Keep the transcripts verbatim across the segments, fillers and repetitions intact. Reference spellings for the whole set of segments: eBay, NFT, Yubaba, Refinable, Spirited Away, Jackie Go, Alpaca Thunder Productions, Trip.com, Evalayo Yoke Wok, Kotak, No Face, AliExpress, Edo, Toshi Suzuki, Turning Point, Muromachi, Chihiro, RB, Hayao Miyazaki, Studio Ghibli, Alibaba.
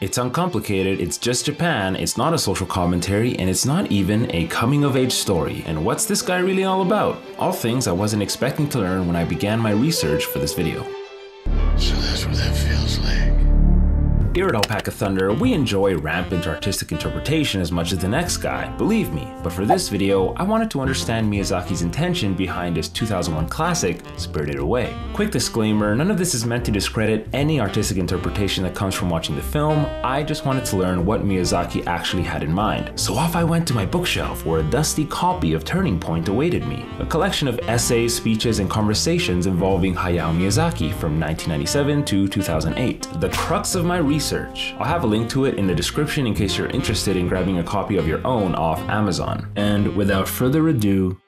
It's uncomplicated, it's just Japan, it's not a social commentary, and it's not even a coming-of-age story. And what's this guy really all about? All things I wasn't expecting to learn when I began my research for this video. So that's what that feels like. Here at Alpaca Thunder, we enjoy rampant artistic interpretation as much as the next guy, believe me. But for this video, I wanted to understand Miyazaki's intention behind his two thousand one classic, Spirited Away. Quick disclaimer, none of this is meant to discredit any artistic interpretation that comes from watching the film. I just wanted to learn what Miyazaki actually had in mind. So off I went to my bookshelf, where a dusty copy of Turning Point awaited me. A collection of essays, speeches, and conversations involving Hayao Miyazaki from nineteen ninety-seven to two thousand eight. The crux of my research. I'll have a link to it in the description in case you're interested in grabbing a copy of your own off Amazon. And without further ado,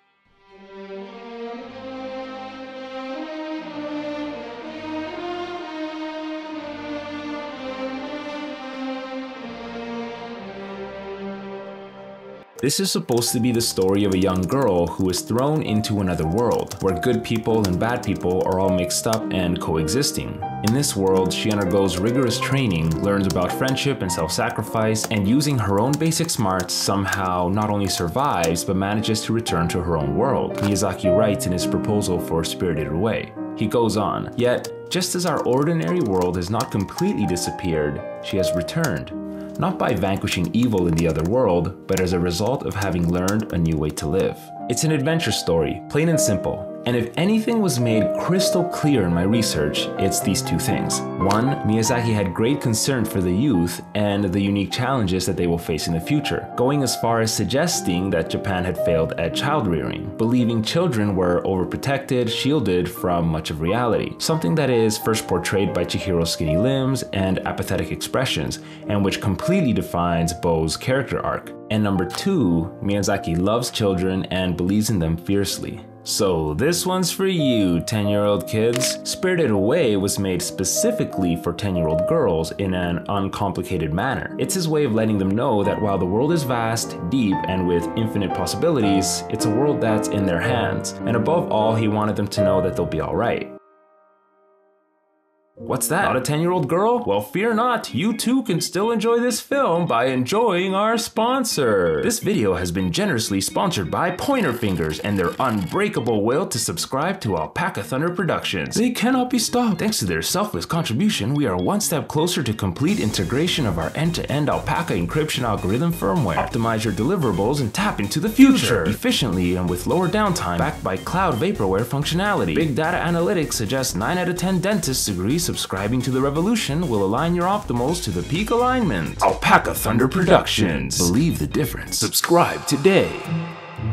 this is supposed to be the story of a young girl who is thrown into another world, where good people and bad people are all mixed up and coexisting. In this world, she undergoes rigorous training, learns about friendship and self-sacrifice, and using her own basic smarts, somehow not only survives, but manages to return to her own world. Miyazaki writes in his proposal for Spirited Away. He goes on, yet, just as our ordinary world has not completely disappeared, she has returned. Not by vanquishing evil in the other world, but as a result of having learned a new way to live. It's an adventure story, plain and simple. And if anything was made crystal clear in my research, it's these two things. One, Miyazaki had great concern for the youth and the unique challenges that they will face in the future, going as far as suggesting that Japan had failed at child rearing, believing children were overprotected, shielded from much of reality, something that is first portrayed by Chihiro's skinny limbs and apathetic expressions, and which completely defines Bo's character arc. And number two, Miyazaki loves children and believes in them fiercely. So this one's for you, ten-year-old kids. Spirited Away was made specifically for ten-year-old girls in an uncomplicated manner. It's his way of letting them know that while the world is vast, deep, and with infinite possibilities, it's a world that's in their hands. And above all, he wanted them to know that they'll be alright. What's that? Not a ten-year-old girl? Well, fear not, you too can still enjoy this film by enjoying our sponsor. This video has been generously sponsored by Pointer Fingers and their unbreakable will to subscribe to Alpaca Thunder Productions. They cannot be stopped. Thanks to their selfless contribution, we are one step closer to complete integration of our end-to-end Alpaca encryption algorithm firmware. Optimize your deliverables and tap into the future efficiently and with lower downtime, backed by cloud vaporware functionality. Big data analytics suggests nine out of ten dentists agree subscribing to the revolution will align your optimals to the peak alignment. Alpaca Thunder Productions. Believe the difference. Subscribe today.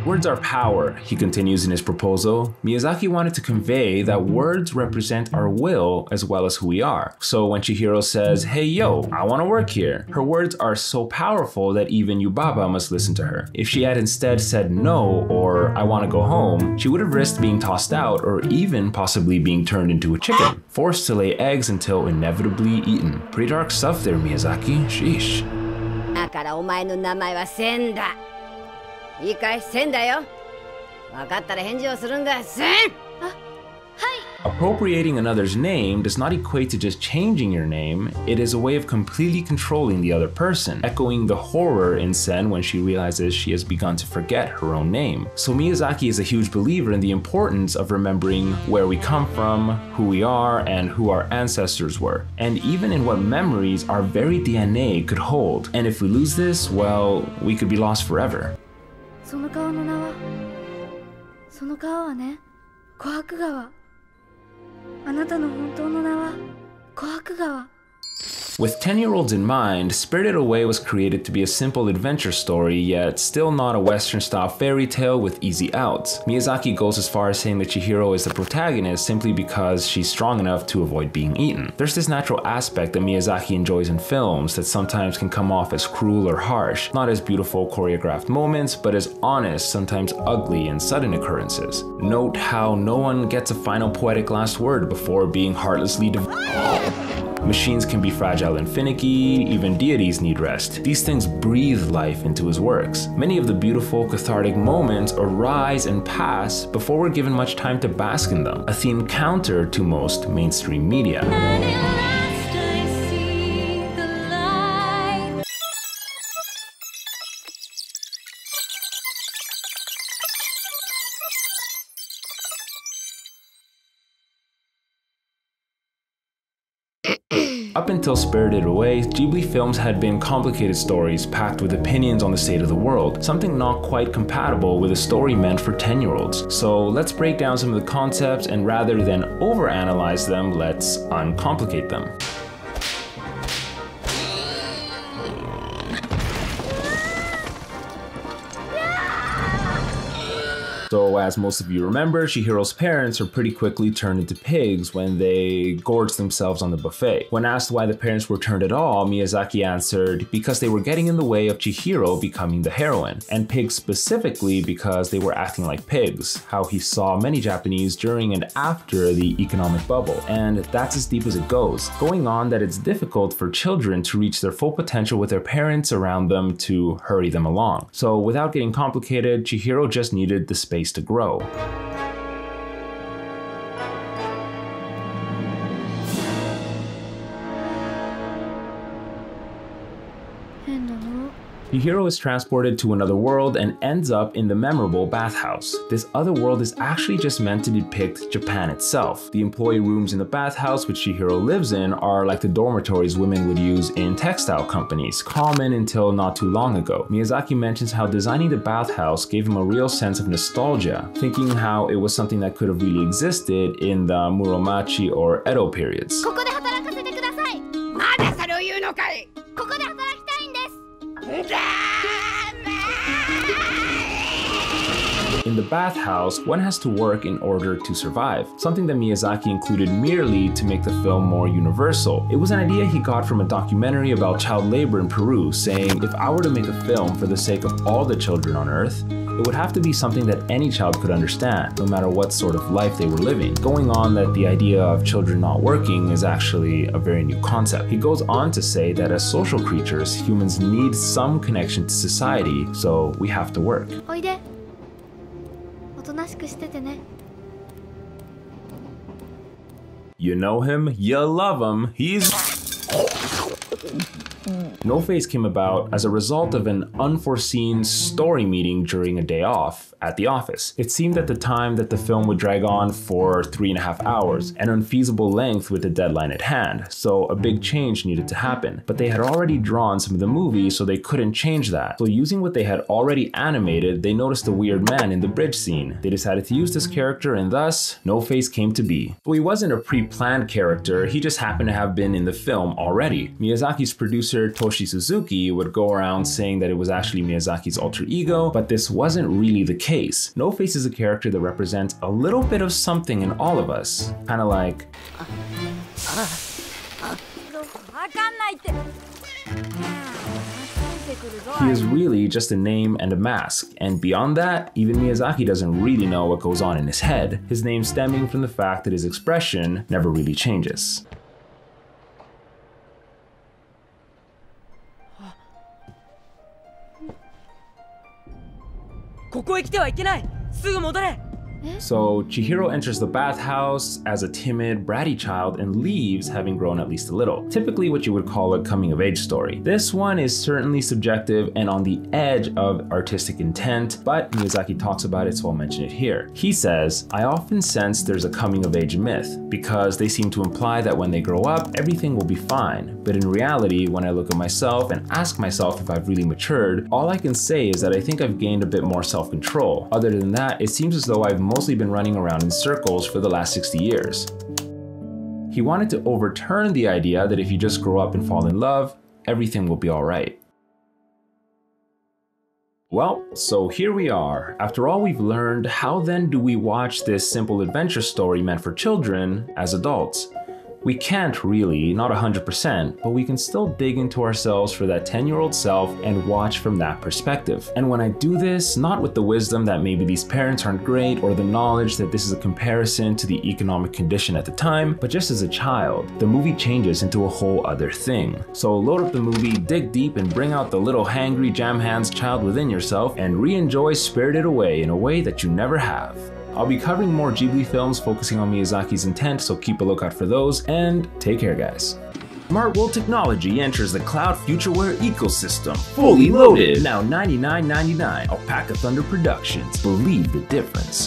Words are power, he continues in his proposal. Miyazaki wanted to convey that words represent our will as well as who we are. So when Chihiro says, hey yo, I want to work here, her words are so powerful that even Yubaba must listen to her. If she had instead said no or I want to go home, she would have risked being tossed out or even possibly being turned into a chicken, forced to lay eggs until inevitably eaten. Pretty dark stuff there, Miyazaki. Sheesh. だからお前の名前はセンだ。 いいかい、せんだよ。分かったら返事をするんだ、せん。あ、はい。 Appropriating another's name does not equate to just changing your name, it is a way of completely controlling the other person, echoing the horror in Sen when she realizes she has begun to forget her own name. So Miyazaki is a huge believer in the importance of remembering where we come from, who we are, and who our ancestors were, and even in what memories our very D N A could hold. And if we lose this, well, we could be lost forever. その川の名はその川はね琥珀川あなたの本当の名は琥珀川 With ten-year-olds in mind, Spirited Away was created to be a simple adventure story, yet still not a Western-style fairy tale with easy outs. Miyazaki goes as far as saying that Chihiro is the protagonist simply because she's strong enough to avoid being eaten. There's this natural aspect that Miyazaki enjoys in films that sometimes can come off as cruel or harsh, not as beautiful choreographed moments, but as honest, sometimes ugly and sudden occurrences. Note how no one gets a final poetic last word before being heartlessly devoured. Machines can be fragile and finicky, even deities need rest. These things breathe life into his works. Many of the beautiful, cathartic moments arise and pass before we're given much time to bask in them, a theme counter to most mainstream media. Up until Spirited Away, Ghibli films had been complicated stories packed with opinions on the state of the world, something not quite compatible with a story meant for ten-year-olds. So let's break down some of the concepts, and rather than overanalyze them, let's uncomplicate them. So as most of you remember, Chihiro's parents are pretty quickly turned into pigs when they gorge themselves on the buffet. When asked why the parents were turned at all, Miyazaki answered, because they were getting in the way of Chihiro becoming the heroine, and pigs specifically because they were acting like pigs, how he saw many Japanese during and after the economic bubble, and that's as deep as it goes, going on that it's difficult for children to reach their full potential with their parents around them to hurry them along. So without getting complicated, Chihiro just needed the space to grow. Chihiro is transported to another world and ends up in the memorable bathhouse. This other world is actually just meant to depict Japan itself. The employee rooms in the bathhouse which Chihiro lives in are like the dormitories women would use in textile companies, common until not too long ago. Miyazaki mentions how designing the bathhouse gave him a real sense of nostalgia, thinking how it was something that could have really existed in the Muromachi or Edo periods. In the bathhouse, one has to work in order to survive, something that Miyazaki included merely to make the film more universal. It was an idea he got from a documentary about child labor in Peru, saying, if I were to make a film for the sake of all the children on Earth, it would have to be something that any child could understand, no matter what sort of life they were living. Going on that the idea of children not working is actually a very new concept. He goes on to say that as social creatures, humans need some connection to society, so we have to work. You know him, you love him, he's... No Face came about as a result of an unforeseen story meeting during a day off at the office. It seemed at the time that the film would drag on for three and a half hours, an unfeasible length with the deadline at hand, so a big change needed to happen. But they had already drawn some of the movie, so they couldn't change that. So using what they had already animated, they noticed a weird man in the bridge scene. They decided to use this character, and thus, No Face came to be. But he wasn't a pre-planned character, he just happened to have been in the film already. Miyazaki's producer Toshi Suzuki would go around saying that it was actually Miyazaki's alter ego, but this wasn't really the case. No Face is a character that represents a little bit of something in all of us, kind of like... He is really just a name and a mask, and beyond that, even Miyazaki doesn't really know what goes on in his head, his name stemming from the fact that his expression never really changes. So Chihiro enters the bathhouse as a timid, bratty child and leaves having grown at least a little. Typically what you would call a coming-of-age story. This one is certainly subjective and on the edge of artistic intent, but Miyazaki talks about it, so I'll mention it here. He says, I often sense there's a coming-of-age myth because they seem to imply that when they grow up, everything will be fine. But in reality, when I look at myself and ask myself if I've really matured, all I can say is that I think I've gained a bit more self-control. Other than that, it seems as though I've mostly been running around in circles for the last sixty years. He wanted to overturn the idea that if you just grow up and fall in love, everything will be all right. Well, so here we are. After all we've learned, how then do we watch this simple adventure story meant for children as adults? We can't really, not one hundred percent, but we can still dig into ourselves for that ten-year-old self and watch from that perspective. And when I do this, not with the wisdom that maybe these parents aren't great or the knowledge that this is a comparison to the economic condition at the time, but just as a child, the movie changes into a whole other thing. So load up the movie, dig deep, and bring out the little hangry jam hands child within yourself and re-enjoy Spirited Away in a way that you never have. I'll be covering more Ghibli films focusing on Miyazaki's intent, so keep a lookout for those, and take care, guys. Smart World technology enters the cloud futureware ecosystem, fully loaded, now ninety-nine ninety-nine. Alpaca Thunder Productions, believe the difference.